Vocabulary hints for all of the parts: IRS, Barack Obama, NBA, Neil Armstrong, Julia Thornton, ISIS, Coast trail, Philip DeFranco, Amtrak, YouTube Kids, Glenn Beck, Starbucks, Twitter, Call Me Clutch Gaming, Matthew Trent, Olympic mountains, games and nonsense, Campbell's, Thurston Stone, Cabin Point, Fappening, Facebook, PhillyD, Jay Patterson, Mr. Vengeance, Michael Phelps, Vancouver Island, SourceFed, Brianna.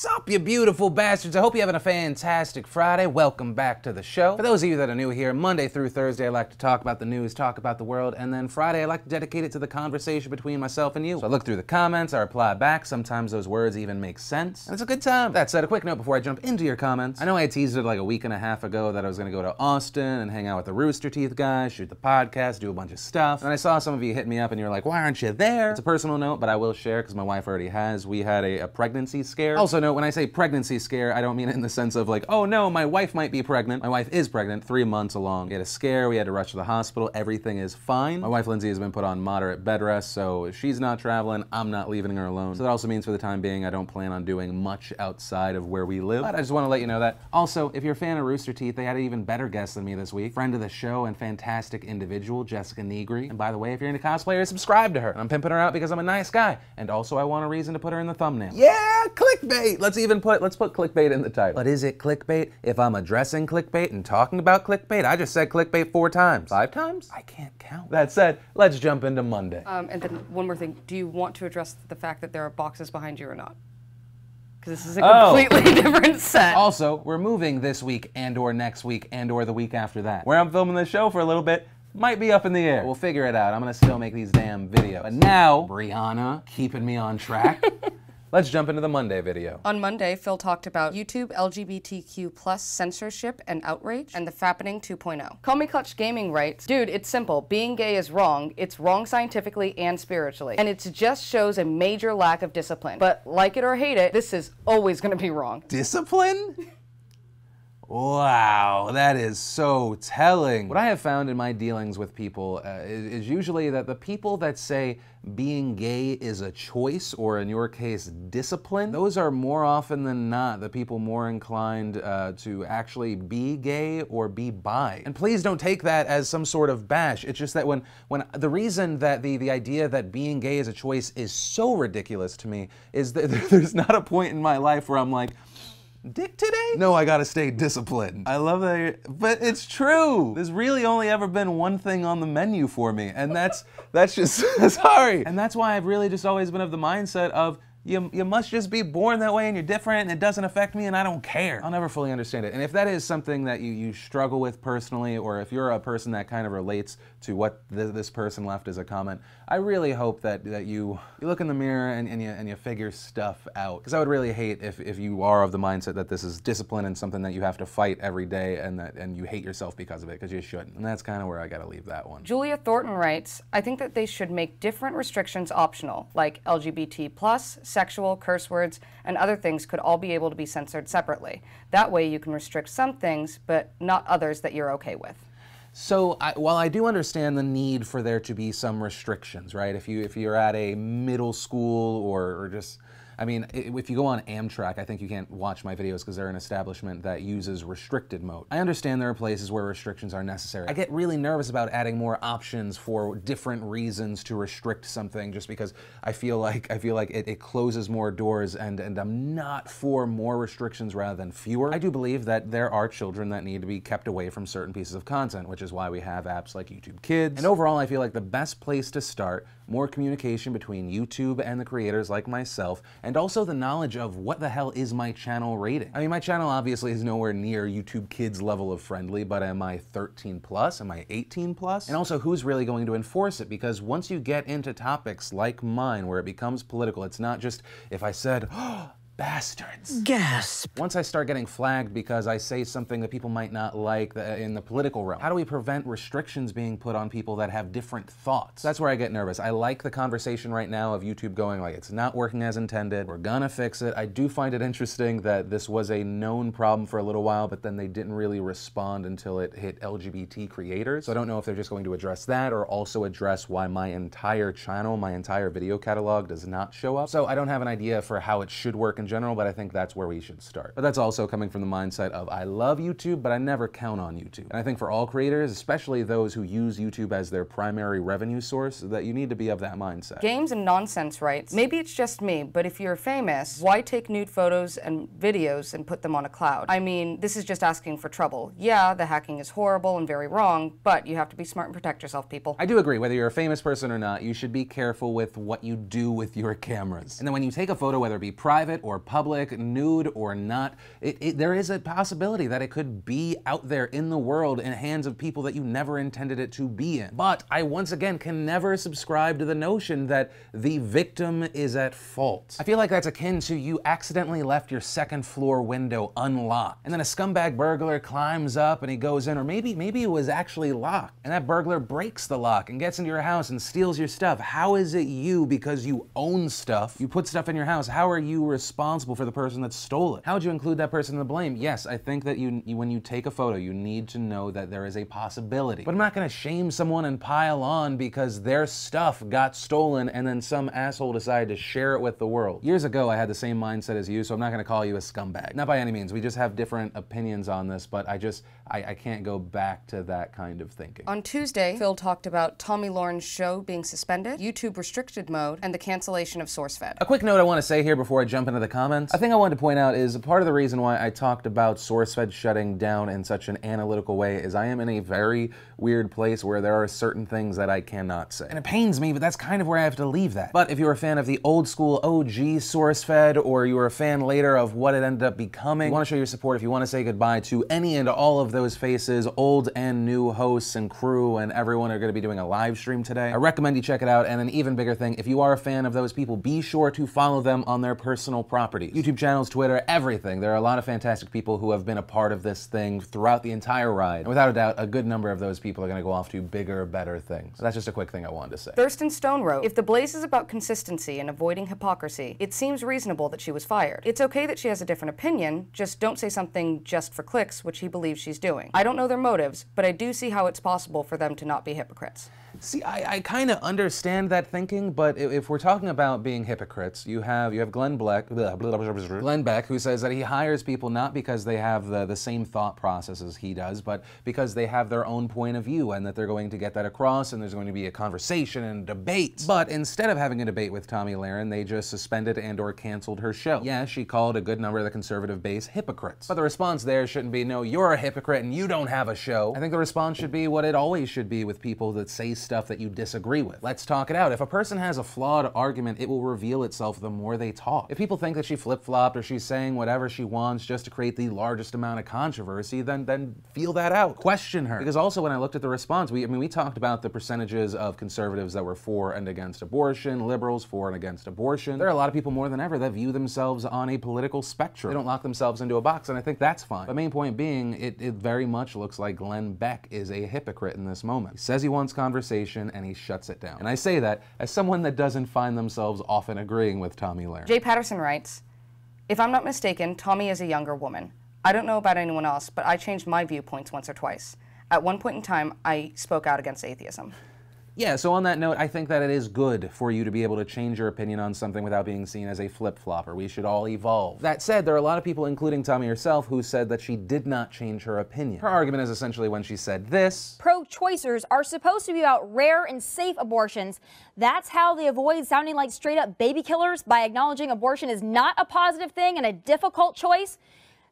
Sup, you beautiful bastards. I hope you're having a fantastic Friday. Welcome back to the show. For those of you that are new here, Monday through Thursday, I like to talk about the news, talk about the world, and then Friday, I like to dedicate it to the conversation between myself and you. So I look through the comments, I reply back. Sometimes those words even make sense, and it's a good time. That said, a quick note before I jump into your comments. I know I teased it like a week and a half ago that I was gonna go to Austin and hang out with the Rooster Teeth guys, shoot the podcast, do a bunch of stuff, and I saw some of you hit me up and you're like, why aren't you there? It's a personal note, but I will share because my wife already has. We had a pregnancy scare. Also, when I say pregnancy scare, I don't mean it in the sense of like, oh no, my wife might be pregnant. My wife is pregnant, 3 months along. We had a scare, we had to rush to the hospital, everything is fine. My wife, Lindsay, has been put on moderate bed rest, so she's not traveling, I'm not leaving her alone. So that also means for the time being, I don't plan on doing much outside of where we live, but I just wanna let you know that. Also, if you're a fan of Rooster Teeth, they had an even better guest than me this week. Friend of the show and fantastic individual, Jessica Negri. And by the way, if you're into cosplayers, subscribe to her. And I'm pimping her out because I'm a nice guy. And also I want a reason to put her in the thumbnail. Yeah, clickbait! Let's put clickbait in the title. But is it clickbait if I'm addressing clickbait and talking about clickbait? I just said clickbait 4 times. 5 times? I can't count. That said, let's jump into Monday. And then one more thing. Do you want to address the fact that there are boxes behind you or not? Because this is a completely different set. Also, we're moving this week and or next week and or the week after that. Where I'm filming this show for a little bit might be up in the air. We'll figure it out. I'm gonna still make these damn videos. But now, Brianna keeping me on track. Let's jump into the Monday video. On Monday, Phil talked about YouTube, LGBTQ+ censorship and outrage, and the Fappening 2.0. Call Me Clutch Gaming writes, dude, it's simple. Being gay is wrong. It's wrong scientifically and spiritually. And it just shows a major lack of discipline. But like it or hate it, this is always gonna be wrong. Discipline? Wow, that is so telling. What I have found in my dealings with people is usually that the people that say being gay is a choice, or in your case, discipline, those are more often than not the people more inclined to actually be gay or be bi. And please don't take that as some sort of bash. It's just that when the reason that the idea that being gay is a choice is so ridiculous to me is that there's not a point in my life where I'm like, dick today? No, I gotta stay disciplined. I love that, but it's true. There's really only ever been one thing on the menu for me, and that's just, sorry. And that's why I've really just always been of the mindset of, you must just be born that way and you're different and it doesn't affect me and I don't care. I'll never fully understand it. And if that is something that you struggle with personally, or if you're a person that kind of relates to what this person left as a comment, I really hope that you look in the mirror and you figure stuff out. Because I would really hate if you are of the mindset that this is discipline and something that you have to fight every day and you hate yourself because of it, because you shouldn't. And that's kind of where I gotta leave that one. Julia Thornton writes, I think that they should make different restrictions optional, like LGBT+, sexual, curse words, and other things could all be able to be censored separately. That way you can restrict some things, but not others that you're okay with. So while I do understand the need for there to be some restrictions, right? If you're at a middle school or just, I mean, if you go on Amtrak, I think you can't watch my videos because they're an establishment that uses restricted mode. I understand there are places where restrictions are necessary. I get really nervous about adding more options for different reasons to restrict something just because I feel like it closes more doors, and I'm not for more restrictions rather than fewer. I do believe that there are children that need to be kept away from certain pieces of content, which is why we have apps like YouTube Kids. And overall, I feel like the best place to start, more communication between YouTube and the creators like myself, and also the knowledge of what the hell is my channel rating. I mean, my channel obviously is nowhere near YouTube Kids level of friendly, but am I 13+? Am I 18+? And also, who's really going to enforce it? Because once you get into topics like mine, where it becomes political, it's not just, if I said, oh, bastards. Gasp. Once I start getting flagged because I say something that people might not like in the political realm, how do we prevent restrictions being put on people that have different thoughts? That's where I get nervous. I like the conversation right now of YouTube going like, it's not working as intended, we're gonna fix it. I do find it interesting that this was a known problem for a little while, but then they didn't really respond until it hit LGBT creators. So I don't know if they're just going to address that or also address why my entire channel, my entire video catalog does not show up. So I don't have an idea for how it should work in general, but I think that's where we should start. But that's also coming from the mindset of I love YouTube, but I never count on YouTube. And I think for all creators, especially those who use YouTube as their primary revenue source, that you need to be of that mindset. Games and Nonsense writes, maybe it's just me, but if you're famous, why take nude photos and videos and put them on a cloud? I mean, this is just asking for trouble. Yeah, the hacking is horrible and very wrong, but you have to be smart and protect yourself, people. I do agree, whether you're a famous person or not, you should be careful with what you do with your cameras. And then when you take a photo, whether it be private or or public, nude or not, there is a possibility that it could be out there in the world in the hands of people that you never intended it to be in. But I once again can never subscribe to the notion that the victim is at fault. I feel like that's akin to you accidentally left your second floor window unlocked, and then a scumbag burglar climbs up and he goes in, or maybe it was actually locked, and that burglar breaks the lock and gets into your house and steals your stuff. How is it you, because you own stuff, you put stuff in your house, how are you responsible for the person that stole it? How would you include that person in the blame? Yes, I think that when you take a photo, you need to know that there is a possibility. But I'm not gonna shame someone and pile on because their stuff got stolen and then some asshole decided to share it with the world. Years ago, I had the same mindset as you, so I'm not gonna call you a scumbag. Not by any means, we just have different opinions on this, but I can't go back to that kind of thinking. On Tuesday, Phil talked about Tomi Lahren's show being suspended, YouTube restricted mode, and the cancellation of SourceFed. A quick note I want to say here before I jump into the comments. A thing I wanted to point out is part of the reason why I talked about SourceFed shutting down in such an analytical way is I am in a very weird place where there are certain things that I cannot say. And it pains me, but that's kind of where I have to leave that. But if you're a fan of the old school OG SourceFed, or you were a fan later of what it ended up becoming, you want to show your support, if you want to say goodbye to any and all of those faces, old and new hosts and crew and everyone are going to be doing a live stream today. I recommend you check it out. And an even bigger thing, if you are a fan of those people, be sure to follow them on their personal properties. YouTube channels, Twitter, everything. There are a lot of fantastic people who have been a part of this thing throughout the entire ride. And without a doubt, a good number of those people are going to go off to bigger, better things. So that's just a quick thing I wanted to say. Thurston Stone wrote, "If the Blaze is about consistency and avoiding hypocrisy, it seems reasonable that she was fired. It's okay that she has a different opinion, just don't say something just for clicks, which he believes she's doing. I don't know their motives, but I do see how it's possible for them to not be hypocrites." See, I kind of understand that thinking, but if we're talking about being hypocrites, you have Glenn Beck, who says that he hires people not because they have the same thought process as he does, but because they have their own point of view and that they're going to get that across and there's going to be a conversation and debate. But instead of having a debate with Tomi Lahren, they just suspended and or canceled her show. Yeah, she called a good number of the conservative base hypocrites. But the response there shouldn't be, no, you're a hypocrite and you don't have a show. I think the response should be what it always should be with people that say stuff that you disagree with. Let's talk it out. If a person has a flawed argument, it will reveal itself the more they talk. If people think that she flip-flopped or she's saying whatever she wants just to create the largest amount of controversy, then feel that out. Question her. Because also when I looked at the response, we talked about the percentages of conservatives that were for and against abortion, liberals for and against abortion. There are a lot of people more than ever that view themselves on a political spectrum. They don't lock themselves into a box, and I think that's fine. The main point being, it very much looks like Glenn Beck is a hypocrite in this moment. He says he wants conversation, and he shuts it down. And I say that as someone that doesn't find themselves often agreeing with Tomi Lahren. Jay Patterson writes, "If I'm not mistaken, Tomi is a younger woman. I don't know about anyone else, but I changed my viewpoints once or twice. At one point in time, I spoke out against atheism." Yeah, so on that note, I think that it is good for you to be able to change your opinion on something without being seen as a flip-flopper. We should all evolve. That said, there are a lot of people, including Tomi herself, who said that she did not change her opinion. Her argument is essentially when she said this: "Pro-choicers are supposed to be about rare and safe abortions. That's how they avoid sounding like straight-up baby killers, by acknowledging abortion is not a positive thing and a difficult choice.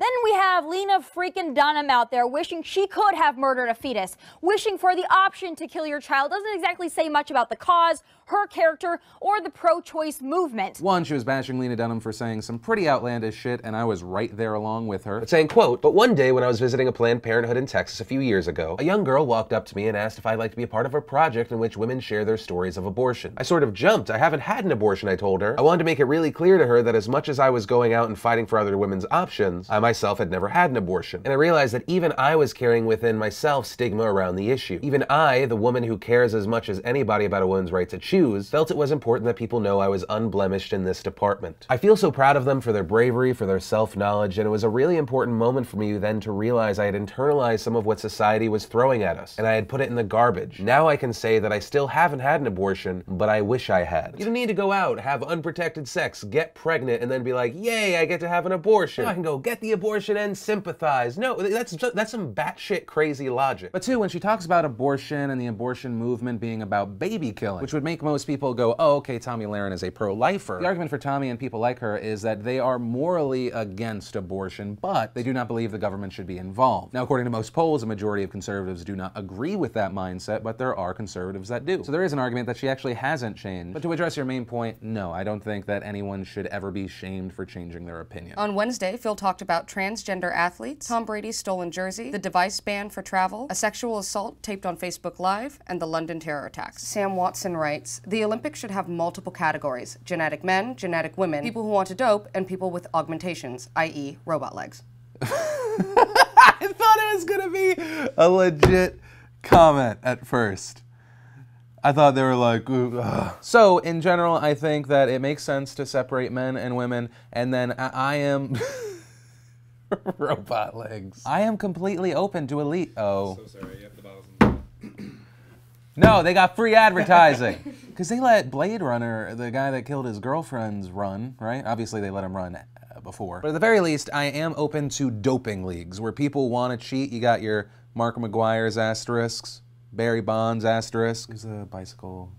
Then we have Lena freaking Dunham out there wishing she could have murdered a fetus, wishing for the option to kill your child. Doesn't exactly say much about the cause, her character, or the pro-choice movement." One, she was bashing Lena Dunham for saying some pretty outlandish shit, and I was right there along with her. But saying, quote, "But one day when I was visiting a Planned Parenthood in Texas a few years ago, a young girl walked up to me and asked if I'd like to be a part of a project in which women share their stories of abortion. I sort of jumped. I haven't had an abortion, I told her. I wanted to make it really clear to her that as much as I was going out and fighting for other women's options, I myself had never had an abortion. And I realized that even I was carrying within myself stigma around the issue. Even I, the woman who cares as much as anybody about a woman's right to choose, felt it was important that people know I was unblemished in this department. I feel so proud of them for their bravery, for their self-knowledge, and it was a really important moment for me then to realize I had internalized some of what society was throwing at us, and I had put it in the garbage. Now I can say that I still haven't had an abortion, but I wish I had. You don't need to go out, have unprotected sex, get pregnant, and then be like, yay, I get to have an abortion. Now I can go get the the abortion and sympathize. No, that's some batshit crazy logic. But two, when she talks about abortion and the abortion movement being about baby killing, which would make most people go, oh, okay, Tomi Lahren is a pro-lifer. The argument for Tomi and people like her is that they are morally against abortion, but they do not believe the government should be involved. Now, according to most polls, a majority of conservatives do not agree with that mindset, but there are conservatives that do. So there is an argument that she actually hasn't changed. But to address your main point, no, I don't think that anyone should ever be shamed for changing their opinion. On Wednesday, Phil talked about transgender athletes, Tom Brady's stolen jersey, the device ban for travel, a sexual assault taped on Facebook Live, and the London terror attacks. Sam Watson writes, the Olympics should have multiple categories: genetic men, genetic women, people who want to dope, and people with augmentations, i.e. robot legs. I thought it was gonna be a legit comment at first. I thought they were like, ugh. So in general, I think that it makes sense to separate men and women, and then I am robot legs. I am completely open to elite. Oh. So sorry, you have the bottles in the No, they got free advertising. Because they let Blade Runner, the guy that killed his girlfriend's, run, right? Obviously they let him run before. But at the very least, I am open to doping leagues where people want to cheat. You got your Mark McGuire's asterisks, Barry Bonds asterisk. Who's the bicycle?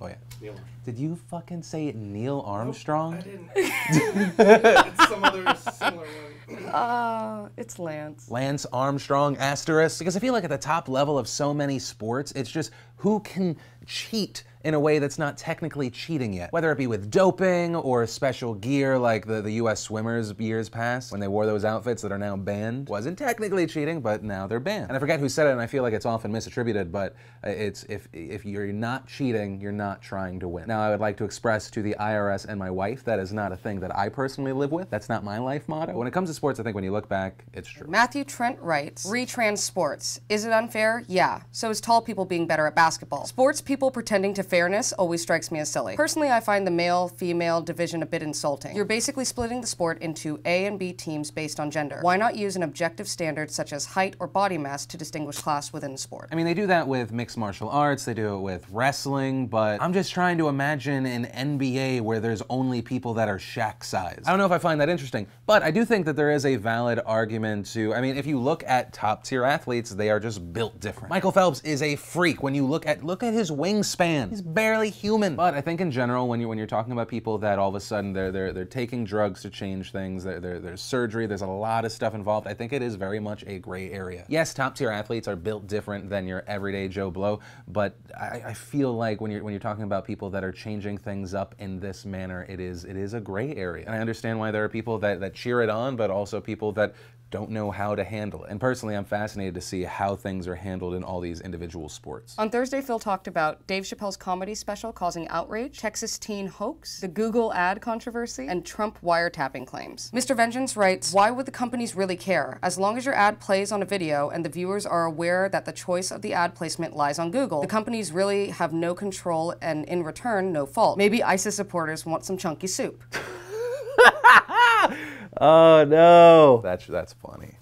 Oh yeah. Neil Armstrong. Did you fucking say Neil Armstrong? Nope, I didn't. It's some other similar one. It's Lance. Lance Armstrong asterisk. Because I feel like at the top level of so many sports, it's just who can cheat in a way that's not technically cheating yet. Whether it be with doping or special gear like the US swimmers years past when they wore those outfits that are now banned. Wasn't technically cheating, but now they're banned. And I forget who said it, and I feel like it's often misattributed, but it's if you're not cheating, you're not trying to win. Now I would like to express to the IRS and my wife, that is not a thing that I personally live with. That's not my life motto. When it comes to sports, I think when you look back, it's true. Matthew Trent writes, retrans sports. Is it unfair? Yeah. So is tall people being better at basketball. Sports people pretending to fairness always strikes me as silly. Personally, I find the male-female division a bit insulting. You're basically splitting the sport into A and B teams based on gender. Why not use an objective standard such as height or body mass to distinguish class within the sport? I mean, they do that with mixed martial arts, they do it with wrestling, but I'm just trying to imagine an NBA where there's only people that are Shaq size. I don't know if I find that interesting, but I do think that there is a valid argument to, I mean, if you look at top-tier athletes, they are just built different. Michael Phelps is a freak when you look at his wingspan. He's barely human. But I think in general, when you're talking about people that all of a sudden they're taking drugs to change things, there's surgery, there's a lot of stuff involved. I think it is very much a gray area. Yes, top tier athletes are built different than your everyday Joe Blow, but I feel like when you're talking about people that are changing things up in this manner, it is a gray area. And I understand why there are people that cheer it on, but also people that don't know how to handle it. And personally, I'm fascinated to see how things are handled in all these individual sports. On Thursday, Phil talked about Dave Chappelle's comedy special causing outrage, Texas teen hoax, the Google ad controversy, and Trump wiretapping claims. Mr. Vengeance writes, why would the companies really care? As long as your ad plays on a video and the viewers are aware that the choice of the ad placement lies on Google, the companies really have no control and in return, no fault. Maybe ISIS supporters want some chunky soup. Oh no! That's funny.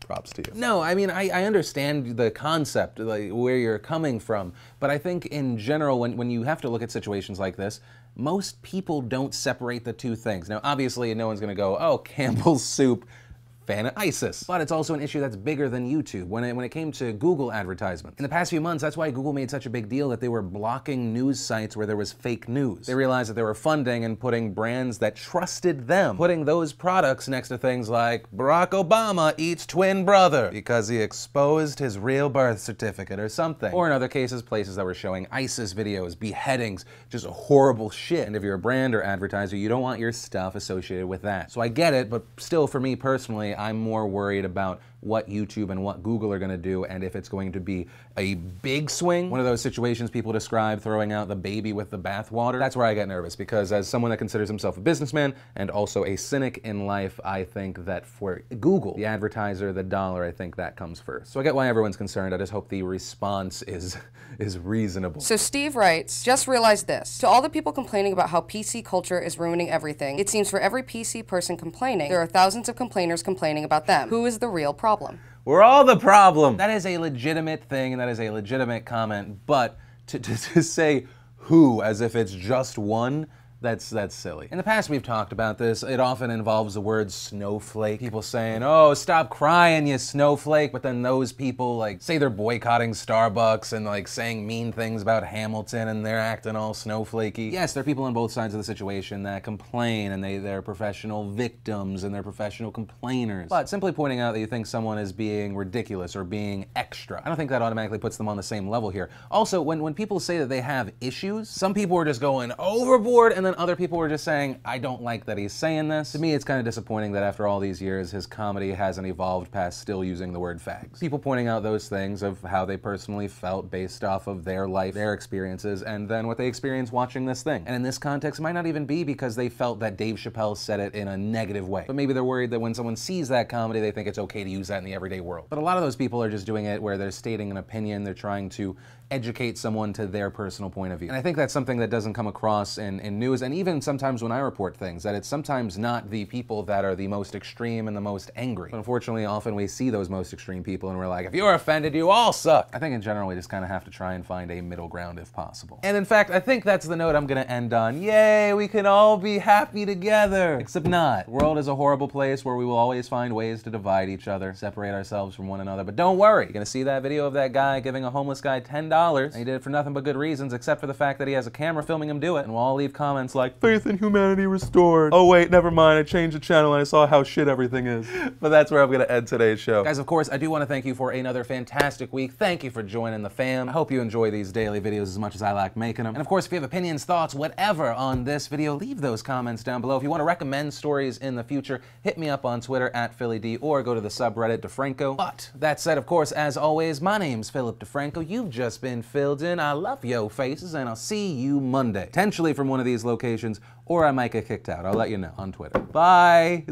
Props to you. No, I mean, I understand the concept, like where you're coming from, but I think in general, when you have to look at situations like this, most people don't separate the two things. Now, obviously, no one's gonna go, oh, Campbell's soup, fan of ISIS. But it's also an issue that's bigger than YouTube. When it came to Google advertisements, in the past few months, that's why Google made such a big deal that they were blocking news sites where there was fake news. They realized that they were funding and putting brands that trusted them, putting those products next to things like Barack Obama eats twin brother because he exposed his real birth certificate or something. Or in other cases, places that were showing ISIS videos, beheadings, just horrible shit. And if you're a brand or advertiser, you don't want your stuff associated with that. So I get it, but still for me personally, I'm more worried about what YouTube and what Google are gonna do and if it's going to be a big swing. One of those situations people describe, throwing out the baby with the bathwater. That's where I get nervous because as someone that considers himself a businessman and also a cynic in life, I think that for Google, the advertiser, the dollar, I think that comes first. So I get why everyone's concerned. I just hope the response is reasonable. So Steve writes, just realized this. To all the people complaining about how PC culture is ruining everything, it seems for every PC person complaining, there are thousands of complainers complaining about them. Who is the real problem? We're all the problem. That is a legitimate thing and that is a legitimate comment, but to say who as if it's just one, That's silly. In the past, we've talked about this. It often involves the word snowflake. People saying, oh, stop crying, you snowflake. But then those people, like, say they're boycotting Starbucks and, like, saying mean things about Hamilton, and they're acting all snowflakey. Yes, there are people on both sides of the situation that complain, and they're professional victims, and they're professional complainers. But simply pointing out that you think someone is being ridiculous or being extra, I don't think that automatically puts them on the same level here. Also, when people say that they have issues, some people are just going overboard, and then other people were just saying, I don't like that he's saying this. To me, it's kind of disappointing that after all these years, his comedy hasn't evolved past still using the word fags. People pointing out those things of how they personally felt based off of their life, their experiences, and then what they experienced watching this thing. And in this context, it might not even be because they felt that Dave Chappelle said it in a negative way. But maybe they're worried that when someone sees that comedy, they think it's okay to use that in the everyday world. But a lot of those people are just doing it where they're stating an opinion, they're trying to educate someone to their personal point of view. And I think that's something that doesn't come across in news, and even sometimes when I report things, that it's sometimes not the people that are the most extreme and the most angry. But unfortunately, often we see those most extreme people and we're like, if you're offended, you all suck. I think in general, we just kind of have to try and find a middle ground if possible. And in fact, I think that's the note I'm gonna end on. Yay, we can all be happy together. Except not. The world is a horrible place where we will always find ways to divide each other, separate ourselves from one another. But don't worry, you're gonna see that video of that guy giving a homeless guy $10. And he did it for nothing but good reasons, except for the fact that he has a camera filming him do it. And we'll all leave comments like, faith in humanity restored. Oh wait, never mind, I changed the channel and I saw how shit everything is. But that's where I'm gonna end today's show. Guys, of course, I do wanna thank you for another fantastic week. Thank you for joining the fam. I hope you enjoy these daily videos as much as I like making them. And of course, if you have opinions, thoughts, whatever on this video, leave those comments down below. If you wanna recommend stories in the future, hit me up on Twitter, @PhillyD, or go to the subreddit, DeFranco. But that said, of course, as always, my name's Philip DeFranco. You've just been filled in. I love yo faces, and I'll see you Monday. Potentially from one of these locations, or I might get kicked out. I'll let you know on Twitter. Bye.